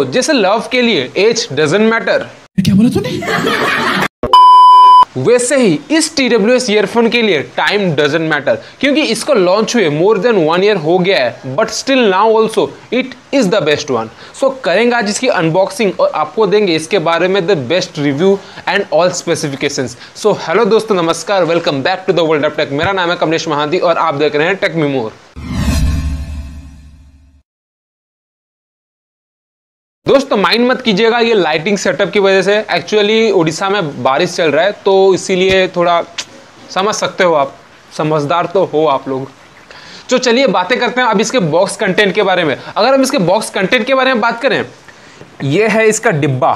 हो जिस लव के लिए एज डजंट मैटर। क्या बोला तूने? वैसे ही इस TWS ईयरफोन के लिए टाइम डजंट मैटर, क्योंकि इसको लॉन्च हुए मोर देन 1 ईयर हो गया है, but still now also it is the best one. So करेंगे आज इसकी अनबॉक्सिंग और आपको देंगे इसके बारे में the best review and all specifications. So hello दोस्तों, नमस्कार, welcome back to the world of tech. मेरा नाम है कमलेश महांती और आप देख रहे हैं टेक मी मोर। दोस्तों माइंड मत कीजिएगा, ये लाइटिंग सेटअप की वजह से एक्चुअली उड़ीसा में बारिश चल रहा है, तो इसीलिए थोड़ा समझ सकते हो आप, समझदार तो हो आप लोग। तो चलिए बातें करते हैं अब इसके बॉक्स कंटेंट के बारे में। अगर हम इसके बॉक्स कंटेंट के बारे में बात करें, ये है इसका डिब्बा।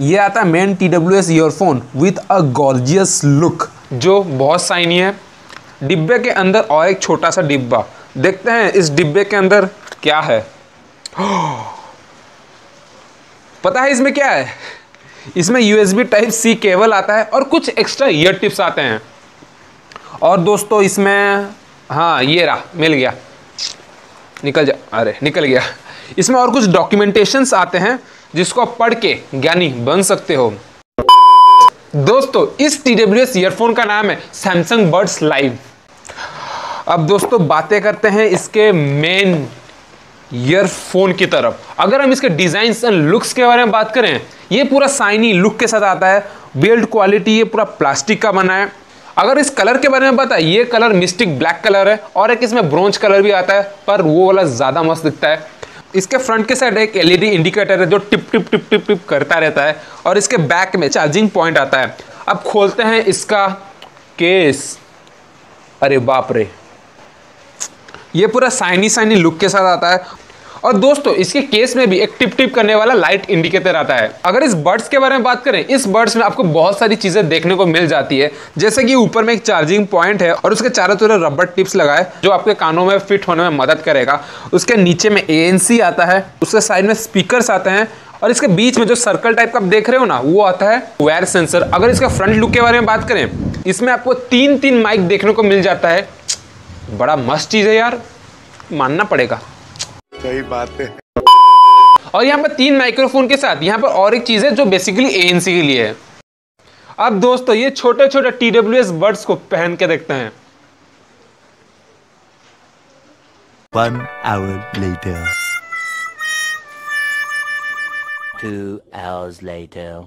ये आता है main TWS earphone with a gorgeous look, जो बहुत शाइनी है। डिब्बे के अंदर और एक छोटा सा डिब्बा, देखते हैं इस डिब्बे के अंदर क्या है। पता है इसमें क्या है? इसमें USB Type-C केबल आता है और कुछ एक्स्ट्रा ईयर टिप्स आते हैं। और दोस्तों इसमें, हाँ ये रहा, मिल गया, निकल जा, अरे निकल गया। इसमें और कुछ डॉक्यूमेंटेशंस आते हैं जिसको आप पढ़ के ज्ञानी बन सकते हो। दोस्तों इस TWS ईयरफोन का नाम है Samsung Buds Live। अब दोस्तों बातें करते हैं इसके मेन ईयरफोन की तरफ। अगर हम इसके डिज़ाइंस एंड लुक्स के बारे में बात करें, ये पूरा शाइनी लुक के साथ आता है। बिल्ड क्वालिटी ये पूरा प्लास्टिक का बना है। अगर इस कलर के बारे में बताएं, ये कलर मिस्टिक ब्लैक कलर है और एक इसमें ब्रोंज कलर भी आता है, पर वो वाला ज़्यादा मस्त दिखता है। इसके फ्रंट के साइड एक LED इंडिकेटर है जो tip tip tip tip tip करता रहता है, और इसके बैक में चार्जिंग पॉइंट आता है। अब खोलते हैं इसका केस। अरे बाप रे, ये पूरा शाइनी लुक के साथ आता है। और दोस्तों इसके केस में भी एक टिप टिप करने वाला लाइट इंडिकेटर आता है। अगर इस बड्स के बारे में बात करें, इस बड्स में आपको बहुत सारी चीज़ें देखने को मिल जाती है, जैसे कि ऊपर में एक चार्जिंग पॉइंट है और उसके चारों तरफ रबर टिप्स लगाए जो आपके कानों में फिट होने में मदद करेगा। उसके नीचे में ANC आता है, उसके साइड में स्पीकर्स आते हैं, और इसके बीच में जो सर्कल टाइप का आप देख रहे हो ना, वो आता है वायर सेंसर। अगर इसका फ्रंट लुक के बारे में बात करें, इसमें आपको 3 माइक देखने को मिल जाता है। बड़ा मस्त चीज़ है यार, मानना पड़ेगा, सही बात है। और यहाँ पर 3 माइक्रोफोन के साथ यहाँ पर और एक चीज़ है जो बेसिकली ANC के लिए है। अब दोस्तों ये छोटे छोटे TWS बड्स को पहन के देखते हैं। 1 hour later, 2 hours later।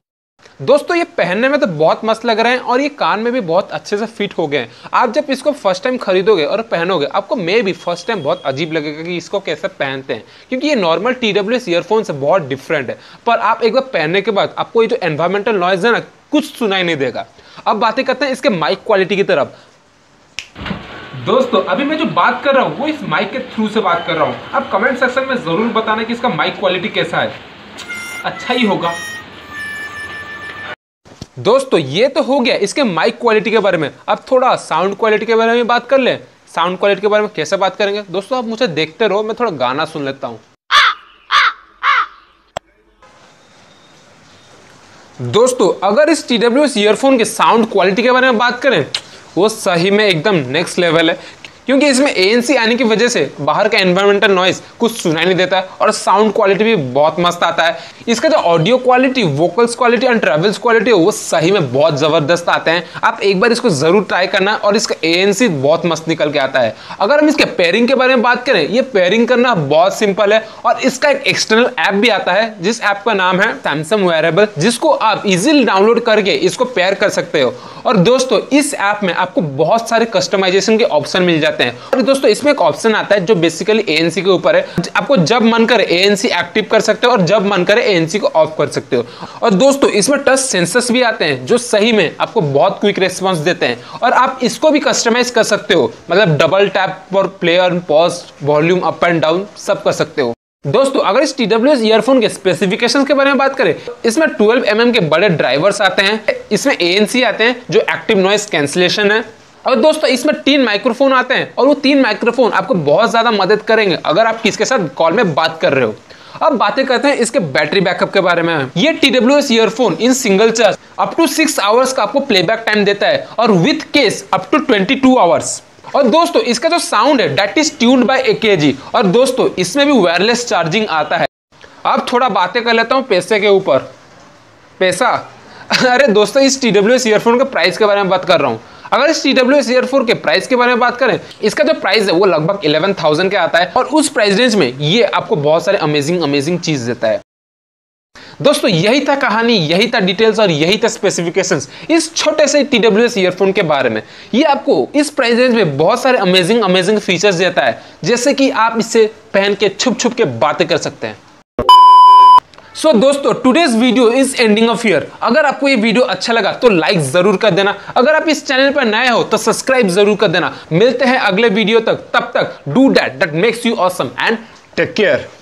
दोस्तों ये पहनने में तो बहुत मस्त लग रहे हैं और ये कान में भी बहुत अच्छे से फिट हो गए हैं। आप जब इसको फर्स्ट टाइम खरीदोगे और पहनोगे, आपको मे भी फर्स्ट टाइम बहुत अजीब लगेगा कि इसको कैसे पहनते हैं, क्योंकि ये नॉर्मल TWS ईयरफोन से बहुत डिफरेंट है। पर आप एक बार पहनने के बाद आपको ये जो एनवायरमेंटल नॉइज है ना, कुछ सुनाई नहीं देगा। अब बातें करते हैं इसके माइक क्वालिटी की तरफ। दोस्तों अभी मैं जो बात कर रहा हूँ वो इस माइक के थ्रू से बात कर रहा हूँ। आप कमेंट सेक्शन में ज़रूर बताना कि इसका माइक क्वालिटी कैसा है, अच्छा ही होगा। दोस्तों ये तो हो गया इसके माइक क्वालिटी के बारे में। अब थोड़ा साउंड क्वालिटी के बारे में बात कर लें। साउंड क्वालिटी के बारे में कैसे बात करेंगे? दोस्तों आप मुझे देखते रहो, मैं थोड़ा गाना सुन लेता हूं। दोस्तों अगर इस TWS ईयरफोन के साउंड क्वालिटी के बारे में बात करें, वो सही में एकदम नेक्स्ट लेवल है, क्योंकि इसमें ANC आने की वजह से बाहर का एनवायरमेंटल नॉइज़ कुछ सुनाई नहीं देता है और साउंड क्वालिटी भी बहुत मस्त आता है। इसका जो audio quality, vocals quality and travels quality, वो सही में बहुत ज़बरदस्त आते हैं। आप एक बार इसको ज़रूर ट्राई करना, और इसका ANC बहुत मस्त निकल के आता है। अगर हम इसके पेयरिंग के बारे में बात करें, ये पेयरिंग करना बहुत सिंपल है, और इसका एक एक्सटर्नल ऐप भी आता है जिस ऐप का नाम है Samsung Wearable, जिसको आप इजीली डाउनलोड करके इसको पेयर कर सकते हो। और दोस्तों इस ऐप में आपको बहुत सारे कस्टमाइजेशन के ऑप्शन मिल जाते हैं। और दोस्तों इसमें एक ऑप्शन आता है जो बेसिकली ANC के ऊपर है। आपको जब मन करे ANC एक्टिव कर सकते हो और जब मन करे ANC को ऑफ कर सकते हो। और दोस्तों इसमें टच सेंसर्स भी आते हैं जो सही में आपको बहुत क्विक रिस्पांस देते हैं, और आप इसको भी कस्टमाइज कर सकते हो, मतलब डबल टैप फॉर प्ले और pause, volume up and down, सब कर सकते हो। दोस्तों अगर इस TWS ईयरफोन के स्पेसिफिकेशंस के बारे में बात करें, इसमें 12 mm के बड़े ड्राइवर्स आते हैं, इसमें ANC आते हैं जो एक्टिव नॉइस कैंसिलेशन है। और दोस्तों इसमें 3 माइक्रोफोन आते हैं, और वो 3 माइक्रोफोन आपको बहुत ज़्यादा मदद करेंगे अगर आप किसके साथ कॉल में बात कर रहे हो। अब बातें करते हैं इसके बैटरी बैकअप के बारे में। ये TWS earphone in single charge up to 6 hours का आपको प्लेबैक टाइम देता है, और with case up to 22 hours. और दोस्तों इसका जो साउंड है, that is tuned by AKG। और दोस्तों इसमें भी वायरलेस चार्जिंग आता है। अब थोड़ा बातें कर लेता हूँ पैसे के ऊपर। पैसा, अरे दोस्तों इस TWS ईयरफोन के प्राइस के बारे में बात कर रहा हूँ। अगर इस TWS ईयरफोन के प्राइस के बारे में बात करें, इसका जो प्राइस है वो लगभग 11,000 के आता है और उस प्राइस रेंज में ये आपको बहुत सारे अमेजिंग चीज़ देता है। दोस्तों यही था कहानी, यही था डिटेल्स और यही था स्पेसिफिकेशंस इस छोटे से TWS ईयरफोन के बारे में। ये आपको इस प्राइस रेंज में बहुत सारे अमेजिंग फीचर्स देता है, जैसे कि आप इससे पहन के छुप के बातें कर सकते हैं। सो दोस्तों today's video is ending of here. अगर आपको ये वीडियो अच्छा लगा तो लाइक जरूर कर देना। अगर आप इस चैनल पर नए हो तो सब्सक्राइब जरूर कर देना। मिलते हैं अगले वीडियो तक, तब तक do that makes you awesome and take care.